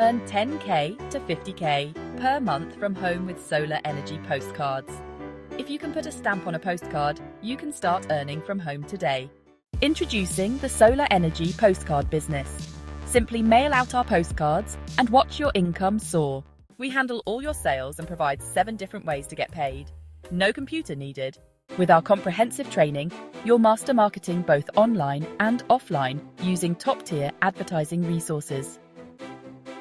Earn 10K to 50K per month from home with solar energy postcards. If you can put a stamp on a postcard, you can start earning from home today. Introducing the solar energy postcard business. Simply mail out our postcards and watch your income soar. We handle all your sales and provide 7 different ways to get paid. No computer needed. With our comprehensive training, you'll master marketing both online and offline using top-tier advertising resources.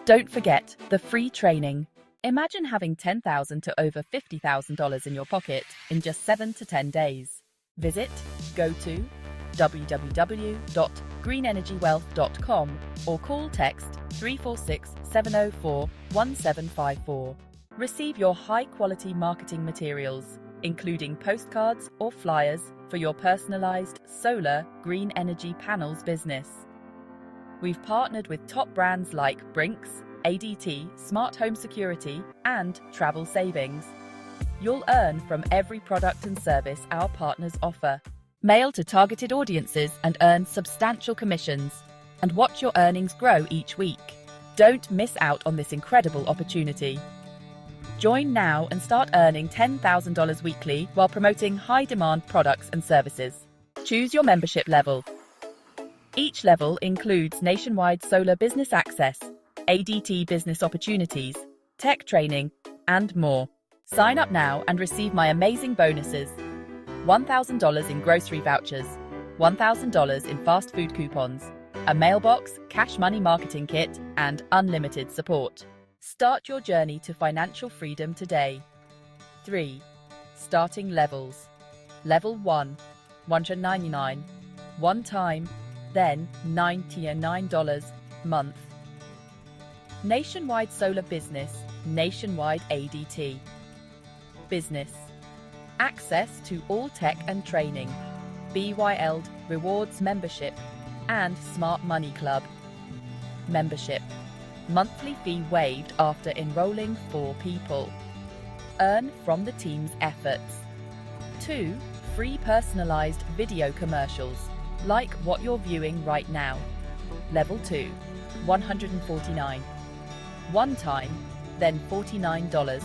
Don't forget the free training. Imagine having $10,000 to over $50,000 in your pocket in just 7 to 10 days. Visit, go to www.greenenergywealth.com or call text 346-704-1754. Receive your high-quality marketing materials, including postcards or flyers for your personalized solar green energy panels business. We've partnered with top brands like Brinks, ADT, Smart Home Security, and Travel Savings. You'll earn from every product and service our partners offer. Mail to targeted audiences and earn substantial commissions, and watch your earnings grow each week. Don't miss out on this incredible opportunity. Join now and start earning $10,000 weekly while promoting high-demand products and services. Choose your membership level. Each level includes nationwide solar business access, ADT business opportunities, tech training, and more. Sign up now and receive my amazing bonuses. $1,000 in grocery vouchers, $1,000 in fast food coupons, a mailbox, cash money marketing kit, and unlimited support. Start your journey to financial freedom today. 3. Starting levels. Level 1, $199, one time, then $99 month. Nationwide solar business, nationwide ADT. Business. Access to all tech and training, BYLD rewards membership, and Smart Money Club. Membership. Monthly fee waived after enrolling 4 people. Earn from the team's efforts. 2. Free personalized video commercials, like what you're viewing right now. Level 2, $149. One time, then $49,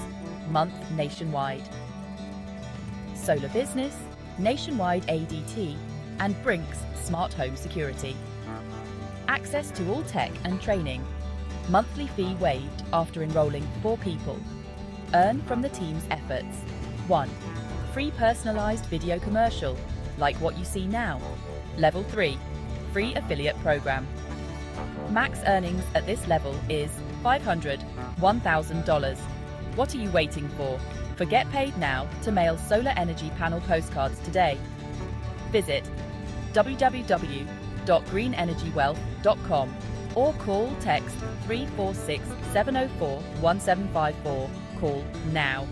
month nationwide. Solar business, nationwide ADT, and Brinks Smart Home Security. Access to all tech and training. Monthly fee waived after enrolling 4 people. Earn from the team's efforts. 1. Free personalized video commercial, like what you see now. Level 3. Free affiliate program. Max earnings at this level is $500, $1,000. What are you waiting for? Get paid now to mail solar energy panel postcards today. Visit www.greenenergywealth.com or call text 346-704-1754. Call now.